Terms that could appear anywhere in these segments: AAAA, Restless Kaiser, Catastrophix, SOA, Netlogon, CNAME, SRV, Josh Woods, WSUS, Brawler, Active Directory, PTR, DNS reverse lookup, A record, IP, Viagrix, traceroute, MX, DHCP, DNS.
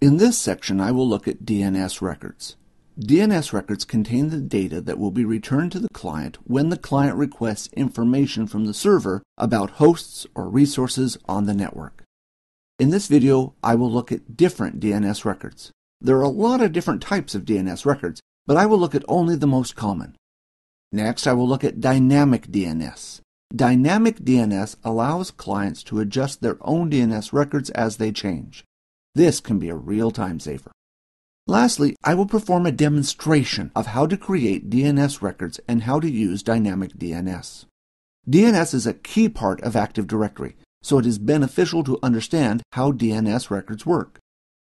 In this section, I will look at DNS records. DNS records contain the data that will be returned to the client when the client requests information from the server about hosts or resources on the network. In this video, I will look at different DNS records. There are a lot of different types of DNS records, but I will look at only the most common. Next, I will look at dynamic DNS. Dynamic DNS allows clients to adjust their own DNS records as they change. This can be a real time saver. Lastly, I will perform a demonstration of how to create DNS records and how to use dynamic DNS. DNS is a key part of Active Directory, so it is beneficial to understand how DNS records work.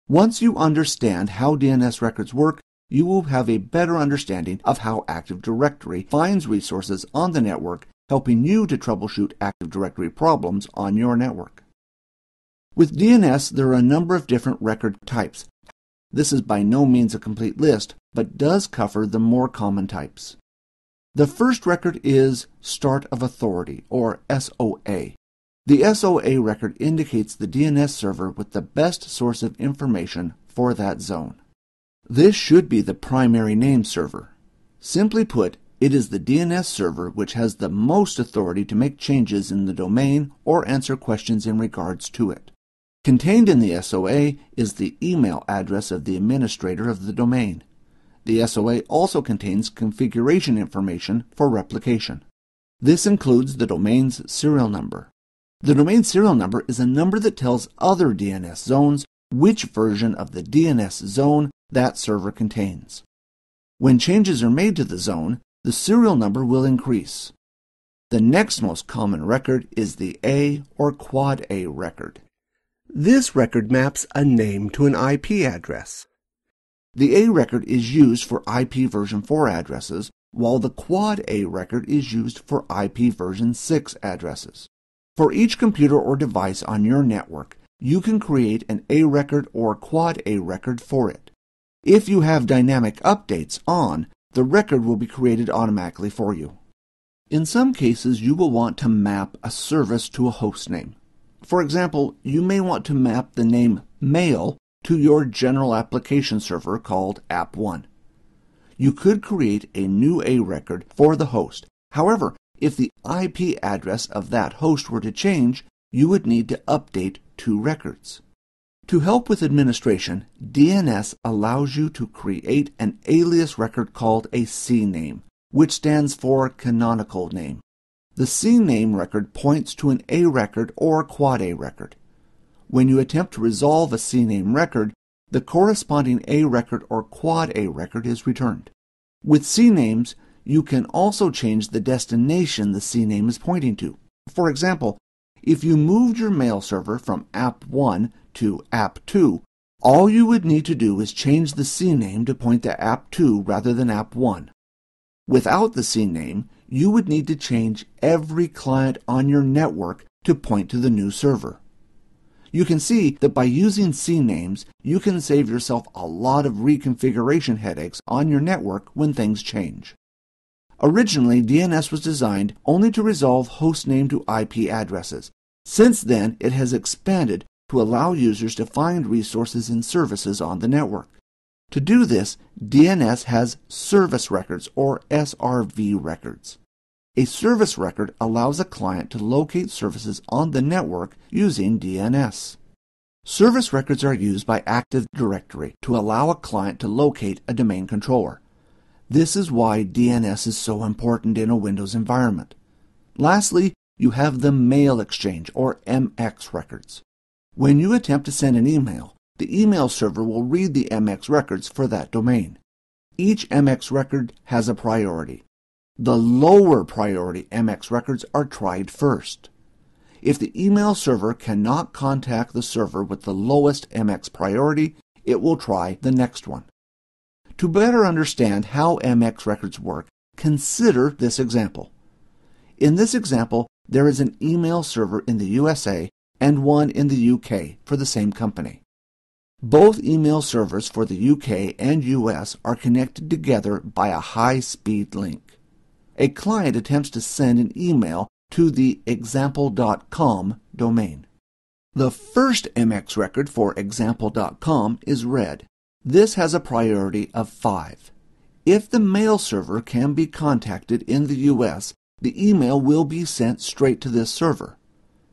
Once you understand how DNS records work, you will have a better understanding of how Active Directory finds resources on the network, helping you to troubleshoot Active Directory problems on your network. With DNS, there are a number of different record types. This is by no means a complete list, but does cover the more common types. The first record is Start of Authority, or SOA. The SOA record indicates the DNS server with the best source of information for that zone. This should be the primary name server. Simply put, it is the DNS server which has the most authority to make changes in the domain or answer questions in regards to it. Contained in the SOA is the email address of the administrator of the domain. The SOA also contains configuration information for replication. This includes the domain's serial number. The domain serial number is a number that tells other DNS zones which version of the DNS zone that server contains. When changes are made to the zone, the serial number will increase. The next most common record is the A or quad A record. This record maps a name to an IP address. The A record is used for IP version 4 addresses, while the quad A record is used for IP version 6 addresses. For each computer or device on your network, you can create an A record or quad A record for it. If you have dynamic updates on, the record will be created automatically for you. In some cases, you will want to map a service to a host name. For example, you may want to map the name mail to your general application server called app1. You could create a new A record for the host. However, if the IP address of that host were to change, you would need to update two records. To help with administration, DNS allows you to create an alias record called a CNAME, which stands for canonical name. The CNAME record points to an A record or quad A record. When you attempt to resolve a CNAME record, the corresponding A record or quad A record is returned. With CNAMEs, you can also change the destination the CNAME is pointing to. For example, if you moved your mail server from app1 to app2, all you would need to do is change the CNAME to point to app2 rather than app1. Without the CNAME, you would need to change every client on your network to point to the new server. You can see that by using CNAMEs, you can save yourself a lot of reconfiguration headaches on your network when things change. Originally, DNS was designed only to resolve host name to IP addresses. Since then, it has expanded to allow users to find resources and services on the network. To do this, DNS has service records, or SRV records. A service record allows a client to locate services on the network using DNS. Service records are used by Active Directory to allow a client to locate a domain controller. This is why DNS is so important in a Windows environment. Lastly, you have the mail exchange, or MX records. When you attempt to send an email, the email server will read the MX records for that domain. Each MX record has a priority. The lower priority MX records are tried first. If the email server cannot contact the server with the lowest MX priority, it will try the next one. To better understand how MX records work, consider this example. In this example, there is an email server in the USA and one in the UK for the same company. Both email servers for the UK and US are connected together by a high-speed link. A client attempts to send an email to the example.com domain. The first MX record for example.com is read. This has a priority of 5. If the mail server can be contacted in the U.S., the email will be sent straight to this server.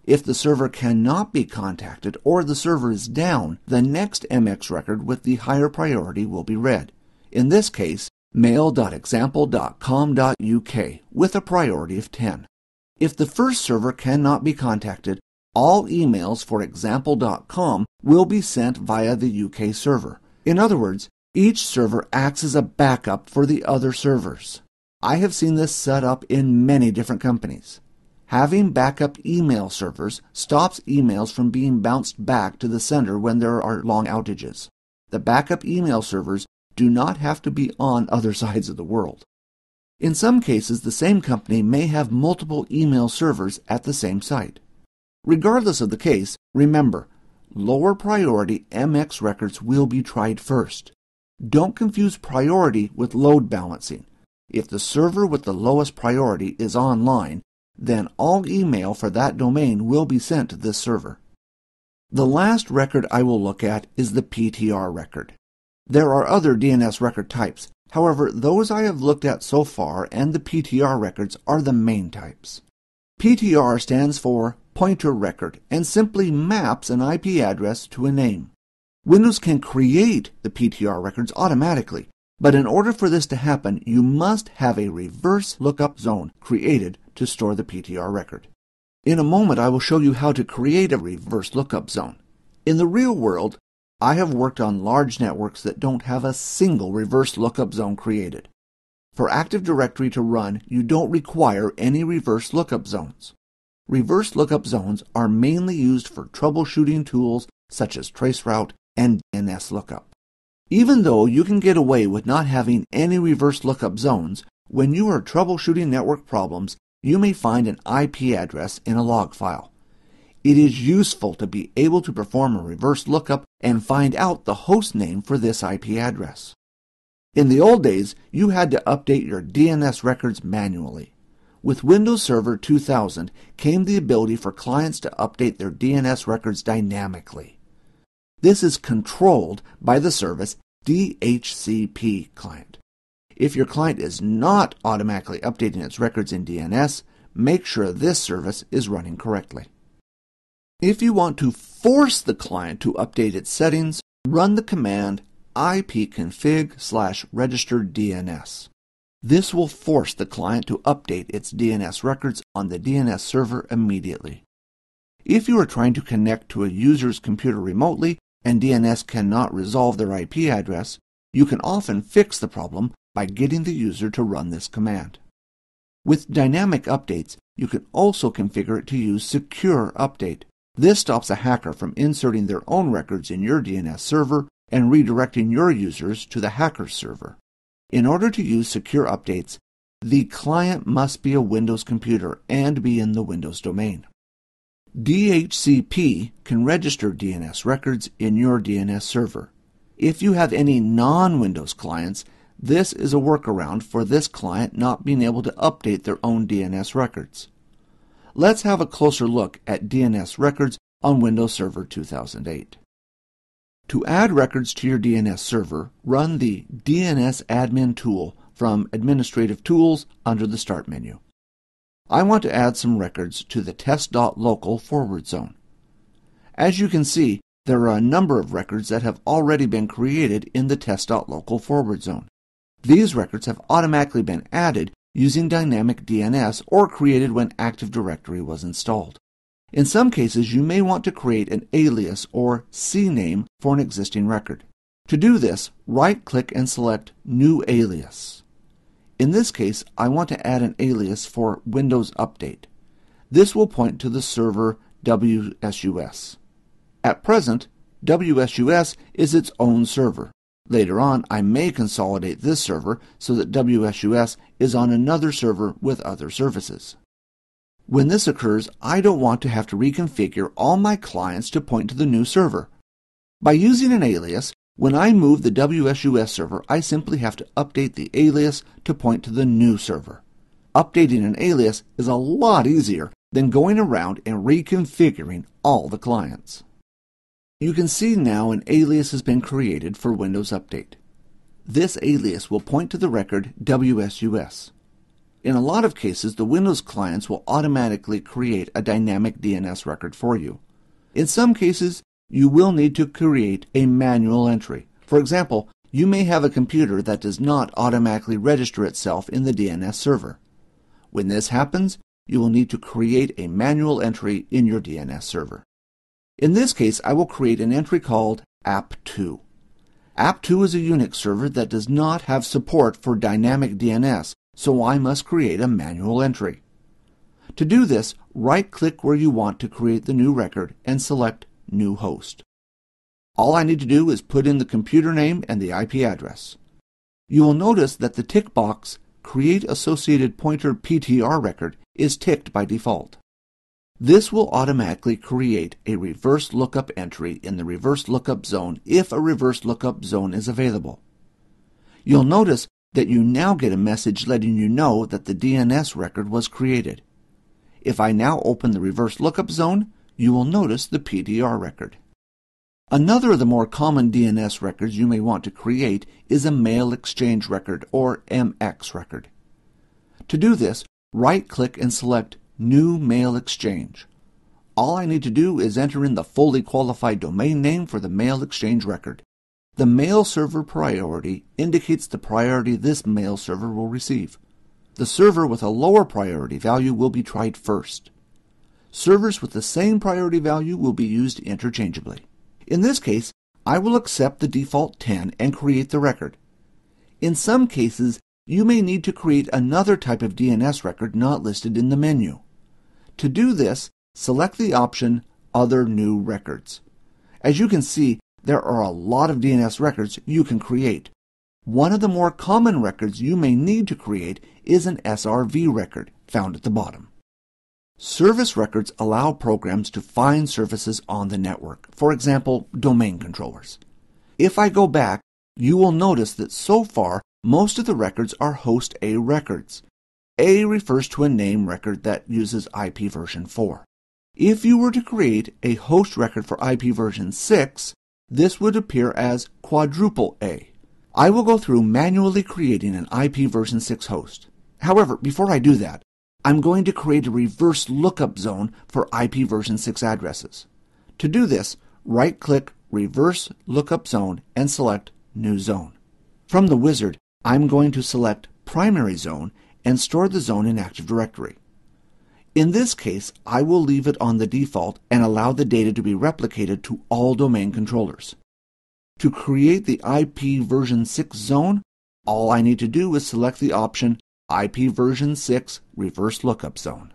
If the server cannot be contacted or the server is down, the next MX record with the higher priority will be read. In this case, mail.example.com.uk with a priority of 10. If the first server cannot be contacted, all emails for example.com will be sent via the UK server. In other words, each server acts as a backup for the other servers. I have seen this set up in many different companies. Having backup email servers stops emails from being bounced back to the sender when there are long outages. The backup email servers do not have to be on other sides of the world. In some cases, the same company may have multiple email servers at the same site. Regardless of the case, remember, lower priority MX records will be tried first. Don't confuse priority with load balancing. If the server with the lowest priority is online, then all email for that domain will be sent to this server. The last record I will look at is the PTR record. There are other DNS record types. However, those I have looked at so far and the PTR records are the main types. PTR stands for Pointer Record and simply maps an IP address to a name. Windows can create the PTR records automatically, but in order for this to happen, you must have a reverse lookup zone created to store the PTR record. In a moment, I will show you how to create a reverse lookup zone. In the real world, I have worked on large networks that don't have a single reverse lookup zone created. For Active Directory to run, you don't require any reverse lookup zones. Reverse lookup zones are mainly used for troubleshooting tools such as traceroute and DNS lookup. Even though you can get away with not having any reverse lookup zones, when you are troubleshooting network problems, you may find an IP address in a log file. It is useful to be able to perform a reverse lookup and find out the host name for this IP address. In the old days, you had to update your DNS records manually. With Windows Server 2000 came the ability for clients to update their DNS records dynamically. This is controlled by the service DHCP client. If your client is not automatically updating its records in DNS, make sure this service is running correctly. If you want to force the client to update its settings, run the command ipconfig/registerdns. This will force the client to update its DNS records on the DNS server immediately. If you are trying to connect to a user's computer remotely and DNS cannot resolve their IP address, you can often fix the problem by getting the user to run this command. With dynamic updates, you can also configure it to use Secure Update. This stops a hacker from inserting their own records in your DNS server and redirecting your users to the hacker's server. In order to use Secure Updates, the client must be a Windows computer and be in the Windows domain. DHCP can register DNS records in your DNS server. If you have any non-Windows clients, this is a workaround for this client not being able to update their own DNS records. Let's have a closer look at DNS records on Windows Server 2008. To add records to your DNS server, run the DNS Admin tool from Administrative Tools under the Start menu. I want to add some records to the test.local forward zone. As you can see, there are a number of records that have already been created in the test.local forward zone. These records have automatically been added using dynamic DNS or created when Active Directory was installed. In some cases, you may want to create an alias or CNAME for an existing record. To do this, right-click and select New Alias. In this case, I want to add an alias for Windows Update. This will point to the server WSUS. At present, WSUS is its own server. Later on, I may consolidate this server so that WSUS is on another server with other services. When this occurs, I don't want to have to reconfigure all my clients to point to the new server. By using an alias, when I move the WSUS server, I simply have to update the alias to point to the new server. Updating an alias is a lot easier than going around and reconfiguring all the clients. You can see now an alias has been created for Windows Update. This alias will point to the record WSUS. In a lot of cases, the Windows clients will automatically create a dynamic DNS record for you. In some cases, you will need to create a manual entry. For example, you may have a computer that does not automatically register itself in the DNS server. When this happens, you will need to create a manual entry in your DNS server. In this case, I will create an entry called app2. app2 is a Unix server that does not have support for dynamic DNS, so I must create a manual entry. To do this, right-click where you want to create the new record and select New Host. All I need to do is put in the computer name and the IP address. You will notice that the tick box Create Associated Pointer PTR Record is ticked by default. This will automatically create a reverse lookup entry in the reverse lookup zone if a reverse lookup zone is available. You'll notice that you now get a message letting you know that the DNS record was created. If I now open the reverse lookup zone, you will notice the PTR record. Another of the more common DNS records you may want to create is a mail exchange record or MX record. To do this, right-click and select New Mail Exchange. All I need to do is enter in the fully qualified domain name for the mail exchange record. The mail server priority indicates the priority this mail server will receive. The server with a lower priority value will be tried first. Servers with the same priority value will be used interchangeably. In this case, I will accept the default 10 and create the record. In some cases, you may need to create another type of DNS record not listed in the menu. To do this, select the option Other New Records. As you can see, there are a lot of DNS records you can create. One of the more common records you may need to create is an SRV record, found at the bottom. Service records allow programs to find services on the network, for example, domain controllers. If I go back, you will notice that so far, most of the records are host A records. A refers to a name record that uses IP version 4. If you were to create a host record for IP version 6, this would appear as quadruple A. I will go through manually creating an IP version 6 host. However, before I do that, I'm going to create a reverse lookup zone for IP version 6 addresses. To do this, right-click Reverse Lookup Zone and select New Zone. From the wizard, I'm going to select Primary Zone and store the zone in Active Directory. In this case, I will leave it on the default and allow the data to be replicated to all domain controllers. To create the IP version 6 zone, all I need to do is select the option IP version 6 reverse lookup zone.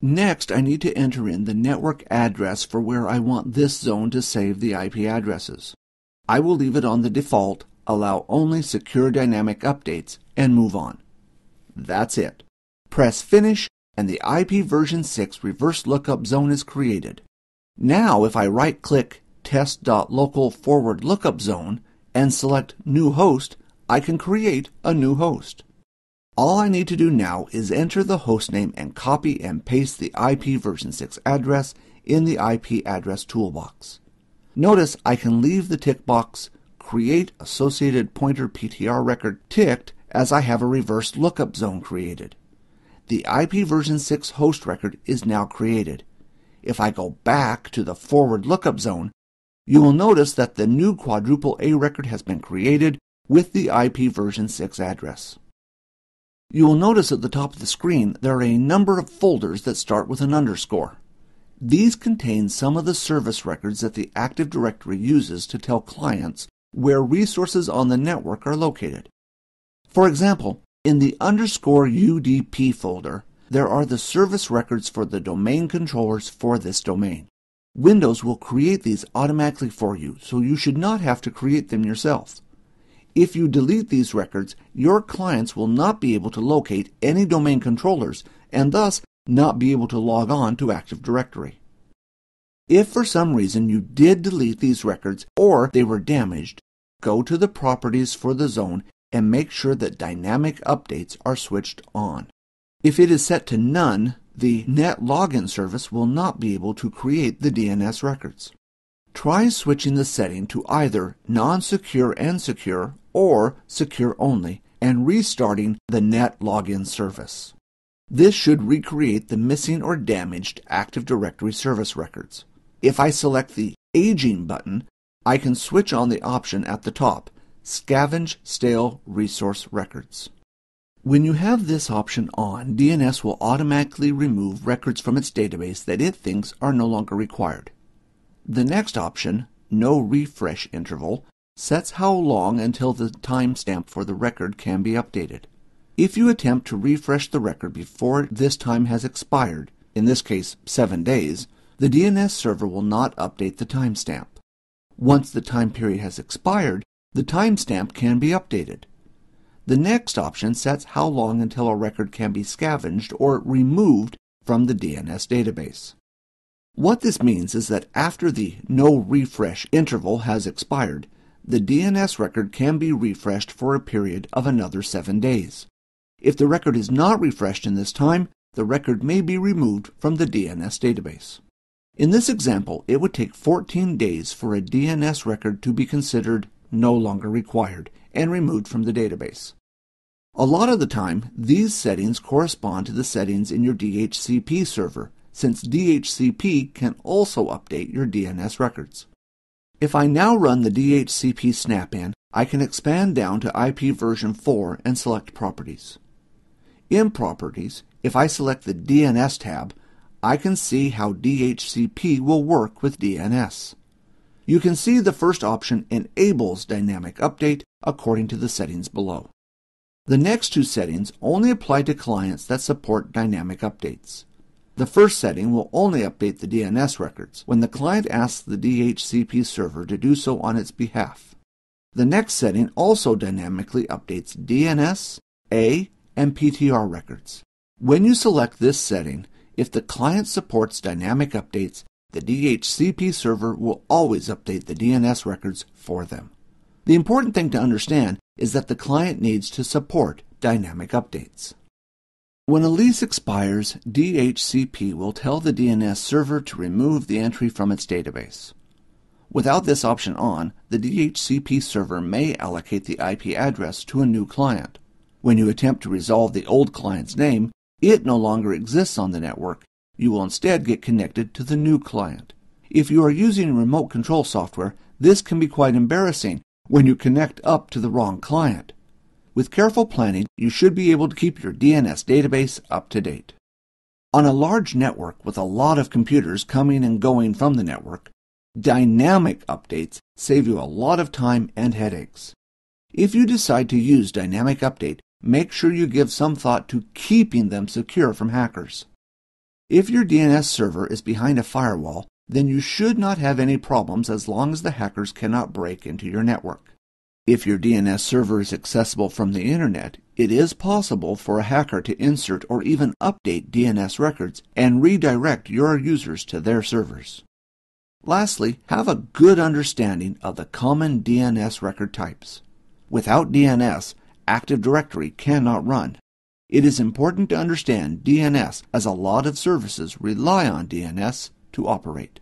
Next, I need to enter in the network address for where I want this zone to save the IP addresses. I will leave it on the default, allow only secure dynamic updates, and move on. That's it. Press finish and the IP version 6 reverse lookup zone is created. Now if I right click test.local forward lookup zone and select new host, I can create a new host. All I need to do now is enter the hostname and copy and paste the IP version 6 address in the IP address toolbox. Notice I can leave the tick box Create Associated Pointer PTR Record ticked as I have a reverse lookup zone created. The IP version 6 host record is now created. If I go back to the forward lookup zone, you will notice that the new quadruple A record has been created with the IP version 6 address. You will notice at the top of the screen there are a number of folders that start with an underscore. These contain some of the service records that the Active Directory uses to tell clients where resources on the network are located. For example, in the underscore UDP folder, there are the service records for the domain controllers for this domain. Windows will create these automatically for you, so you should not have to create them yourself. If you delete these records, your clients will not be able to locate any domain controllers and thus not be able to log on to Active Directory. If for some reason you did delete these records or they were damaged, go to the properties for the zone and make sure that dynamic updates are switched on. If it is set to none, the Netlogon service will not be able to create the DNS records. Try switching the setting to either non-secure and secure or secure only and restarting the Netlogon service. This should recreate the missing or damaged Active Directory service records. If I select the Aging button, I can switch on the option at the top, Scavenge Stale Resource Records. When you have this option on, DNS will automatically remove records from its database that it thinks are no longer required. The next option, No Refresh Interval, sets how long until the timestamp for the record can be updated. If you attempt to refresh the record before this time has expired, in this case 7 days, the DNS server will not update the timestamp. Once the time period has expired, the timestamp can be updated. The next option sets how long until a record can be scavenged or removed from the DNS database. What this means is that after the no refresh interval has expired, the DNS record can be refreshed for a period of another 7 days. If the record is not refreshed in this time, the record may be removed from the DNS database. In this example, it would take 14 days for a DNS record to be considered no longer required and removed from the database. A lot of the time, these settings correspond to the settings in your DHCP server, since DHCP can also update your DNS records. If I now run the DHCP snap-in, I can expand down to IP version 4 and select Properties. In Properties, if I select the DNS tab, I can see how DHCP will work with DNS. You can see the first option enables dynamic update according to the settings below. The next two settings only apply to clients that support dynamic updates. The first setting will only update the DNS records when the client asks the DHCP server to do so on its behalf. The next setting also dynamically updates DNS, A, and PTR records. When you select this setting, if the client supports dynamic updates, the DHCP server will always update the DNS records for them. The important thing to understand is that the client needs to support dynamic updates. When a lease expires, DHCP will tell the DNS server to remove the entry from its database. Without this option on, the DHCP server may allocate the IP address to a new client. When you attempt to resolve the old client's name, it no longer exists on the network. You will instead get connected to the new client. If you are using remote control software, this can be quite embarrassing when you connect up to the wrong client. With careful planning, you should be able to keep your DNS database up to date. On a large network with a lot of computers coming and going from the network, dynamic updates save you a lot of time and headaches. If you decide to use dynamic update, make sure you give some thought to keeping them secure from hackers. If your DNS server is behind a firewall, then you should not have any problems as long as the hackers cannot break into your network. If your DNS server is accessible from the internet, it is possible for a hacker to insert or even update DNS records and redirect your users to their servers. Lastly, have a good understanding of the common DNS record types. Without DNS, Active Directory cannot run. It is important to understand DNS as a lot of services rely on DNS to operate.